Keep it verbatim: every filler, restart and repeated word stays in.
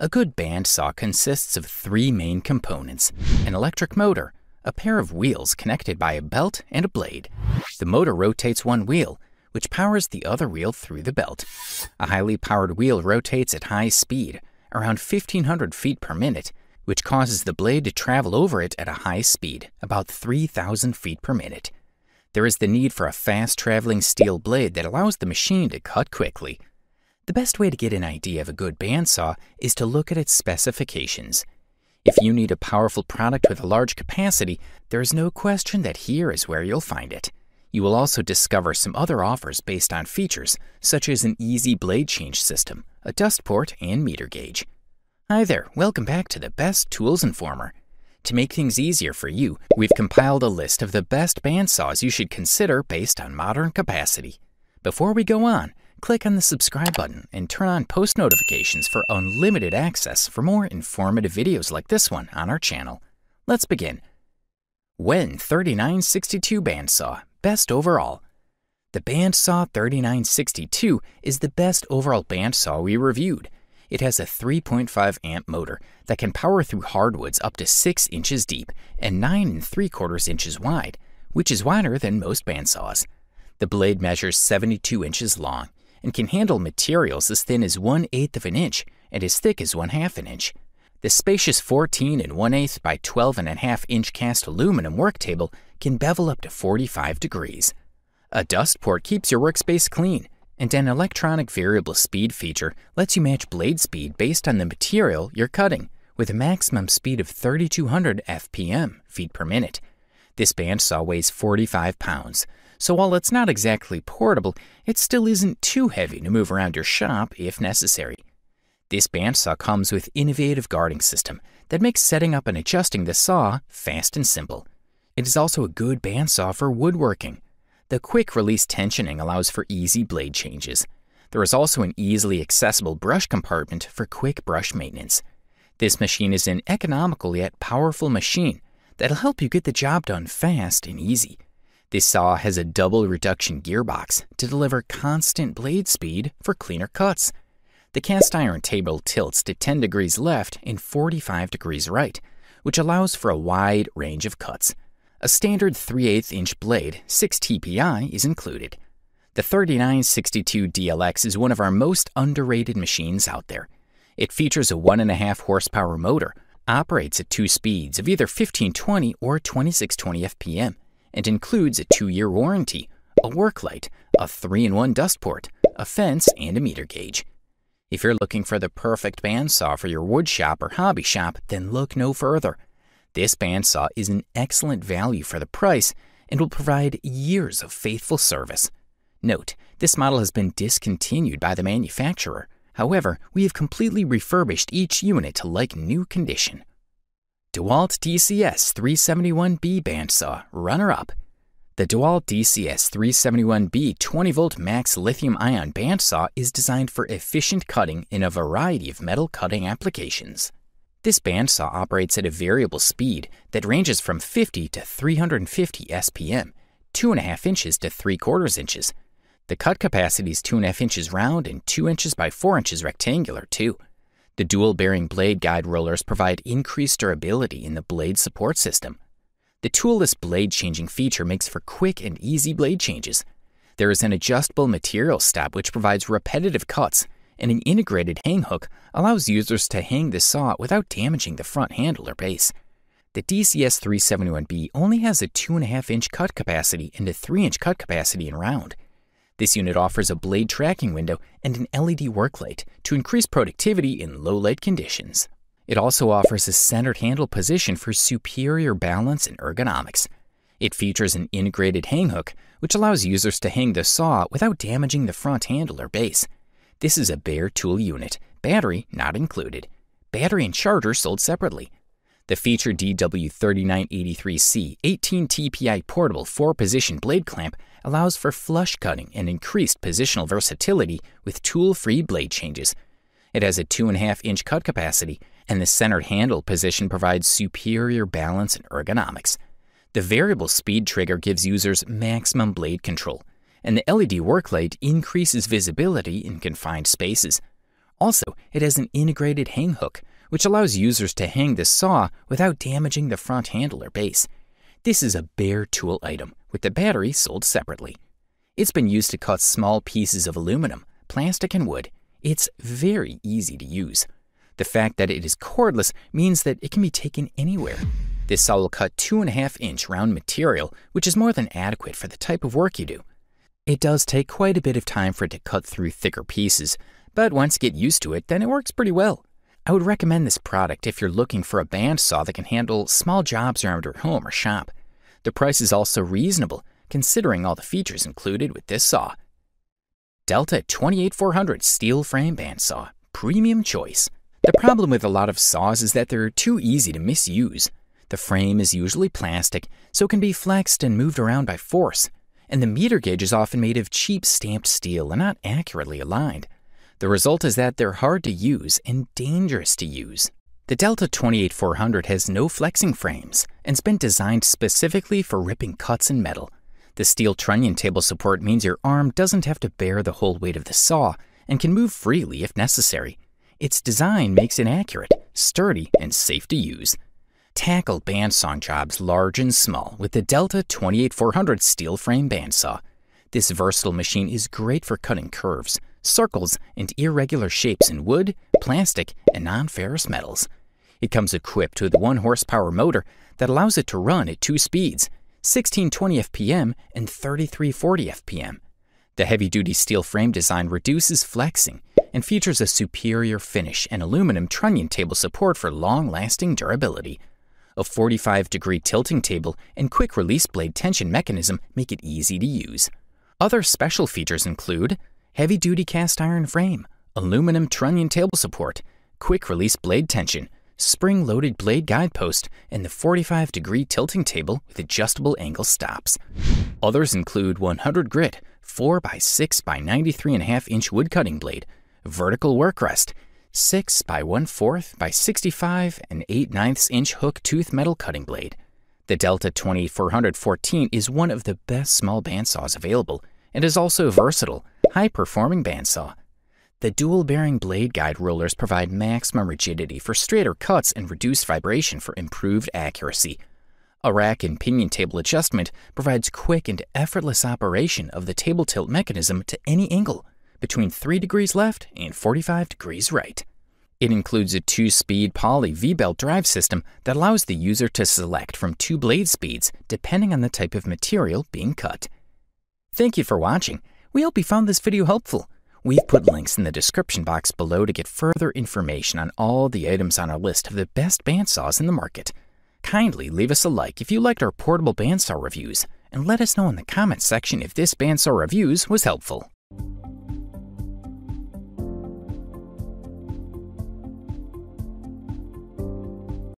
A good bandsaw consists of three main components: an electric motor, a pair of wheels connected by a belt and a blade. The motor rotates one wheel, which powers the other wheel through the belt. A highly powered wheel rotates at high speed, around fifteen hundred feet per minute, which causes the blade to travel over it at a high speed, about three thousand feet per minute. There is the need for a fast-traveling steel blade that allows the machine to cut quickly. The best way to get an idea of a good bandsaw is to look at its specifications. If you need a powerful product with a large capacity, there is no question that here is where you'll find it. You will also discover some other offers based on features, such as an easy blade change system, a dust port, and meter gauge. Hi there, welcome back to the best Tools Informer. To make things easier for you, we've compiled a list of the best bandsaws you should consider based on modern capacity. Before we go on, click on the subscribe button and turn on post notifications for unlimited access for more informative videos like this one on our channel. Let's begin. W E N thirty-nine sixty-two Bandsaw, best overall. The Bandsaw thirty-nine sixty-two is the best overall bandsaw we reviewed. It has a three point five amp motor that can power through hardwoods up to six inches deep and nine and three quarters inches wide, which is wider than most bandsaws. The blade measures seventy-two inches long and can handle materials as thin as one eighth of an inch and as thick as one half an inch. The spacious fourteen and one eighth by twelve and a half inch cast aluminum work table can bevel up to forty-five degrees. A dust port keeps your workspace clean, and an electronic variable speed feature lets you match blade speed based on the material you're cutting, with a maximum speed of thirty-two hundred F P M, feet per minute. This bandsaw weighs forty-five pounds, so while it's not exactly portable, it still isn't too heavy to move around your shop if necessary. This bandsaw comes with innovative guarding system that makes setting up and adjusting the saw fast and simple. It is also a good bandsaw for woodworking. The quick release tensioning allows for easy blade changes. There is also an easily accessible brush compartment for quick brush maintenance. This machine is an economical yet powerful machine that'll help you get the job done fast and easy. This saw has a double reduction gearbox to deliver constant blade speed for cleaner cuts. The cast iron table tilts to ten degrees left and forty-five degrees right, which allows for a wide range of cuts. A standard three eighths inch blade, six T P I, is included. The thirty-nine sixty-two D L X is one of our most underrated machines out there. It features a one point five horsepower motor, operates at two speeds of either fifteen twenty or twenty-six twenty F P M, and includes a two-year warranty, a work light, a three in one dust port, a fence, and a meter gauge. If you're looking for the perfect bandsaw for your wood shop or hobby shop, then look no further. This bandsaw is an excellent value for the price and will provide years of faithful service. Note, this model has been discontinued by the manufacturer. However, we have completely refurbished each unit to like new condition. DEWALT D C S three seventy-one B Bandsaw, runner-up. The DEWALT D C S three seventy-one B twenty volt max lithium-ion bandsaw is designed for efficient cutting in a variety of metal cutting applications. This bandsaw operates at a variable speed that ranges from fifty to three hundred fifty S P M, two point five inches to three quarters inches. The cut capacity is two point five inches round and two inches by four inches rectangular too. The dual-bearing blade guide rollers provide increased durability in the blade support system. The toolless blade changing feature makes for quick and easy blade changes. There is an adjustable material stop which provides repetitive cuts, and an integrated hang hook allows users to hang the saw without damaging the front handle or base. The D C S three seventy-one B only has a two point five inch cut capacity and a three inch cut capacity in round. This unit offers a blade tracking window and an L E D work light to increase productivity in low light conditions. It also offers a centered handle position for superior balance and ergonomics. It features an integrated hang hook, which allows users to hang the saw without damaging the front handle or base. This is a bare tool unit, battery not included. Battery and charger sold separately. The feature D W thirty-nine eighty-three C eighteen T P I portable four position blade clamp allows for flush cutting and increased positional versatility with tool-free blade changes. It has a two point five inch cut capacity, and the centered handle position provides superior balance and ergonomics. The variable speed trigger gives users maximum blade control, and the L E D work light increases visibility in confined spaces. Also, it has an integrated hang hook, which allows users to hang the saw without damaging the front handle or base. This is a bare tool item, with the battery sold separately. It's been used to cut small pieces of aluminum, plastic, and wood. It's very easy to use. The fact that it is cordless means that it can be taken anywhere. This saw will cut two and a half inch round material, which is more than adequate for the type of work you do. It does take quite a bit of time for it to cut through thicker pieces, but once you get used to it, then it works pretty well. I would recommend this product if you're looking for a band saw that can handle small jobs around your home or shop. The price is also reasonable, considering all the features included with this saw. Delta twenty-eight four hundred Steel Frame Bandsaw, premium choice. The problem with a lot of saws is that they're too easy to misuse. The frame is usually plastic, so it can be flexed and moved around by force, and the meter gauge is often made of cheap stamped steel and not accurately aligned. The result is that they're hard to use and dangerous to use. The Delta twenty-eight four hundred has no flexing frames and has been designed specifically for ripping cuts in metal. The steel trunnion table support means your arm doesn't have to bear the whole weight of the saw and can move freely if necessary. Its design makes it accurate, sturdy, and safe to use. Tackle bandsawing jobs large and small with the Delta twenty-eight four hundred steel frame bandsaw. This versatile machine is great for cutting curves, circles, and irregular shapes in wood, plastic, and non-ferrous metals. It comes equipped with a one horsepower motor that allows it to run at two speeds, sixteen twenty F P M and thirty-three forty F P M. The heavy-duty steel frame design reduces flexing and features a superior finish and aluminum trunnion table support for long-lasting durability. A forty-five degree tilting table and quick release blade tension mechanism make it easy to use. Other special features include heavy-duty cast iron frame, aluminum trunnion table support, quick release blade tension, spring-loaded blade guide post, and the forty-five degree tilting table with adjustable angle stops. Others include one hundred grit, four by six by ninety-three and a half inch wood cutting blade, vertical work rest, six by one fourth by sixty-five and eight ninths inch hook tooth metal cutting blade. The Delta twenty-eight four hundred fourteen is one of the best small bandsaws available and is also a versatile, high-performing bandsaw. The dual bearing blade guide rollers provide maximum rigidity for straighter cuts and reduced vibration for improved accuracy. A rack and pinion table adjustment provides quick and effortless operation of the table tilt mechanism to any angle, between three degrees left and forty-five degrees right. It includes a two-speed poly V-belt drive system that allows the user to select from two blade speeds depending on the type of material being cut. Thank you for watching. We hope you found this video helpful. We've put links in the description box below to get further information on all the items on our list of the best bandsaws in the market. Kindly leave us a like if you liked our portable bandsaw reviews, and let us know in the comments section if this bandsaw reviews was helpful.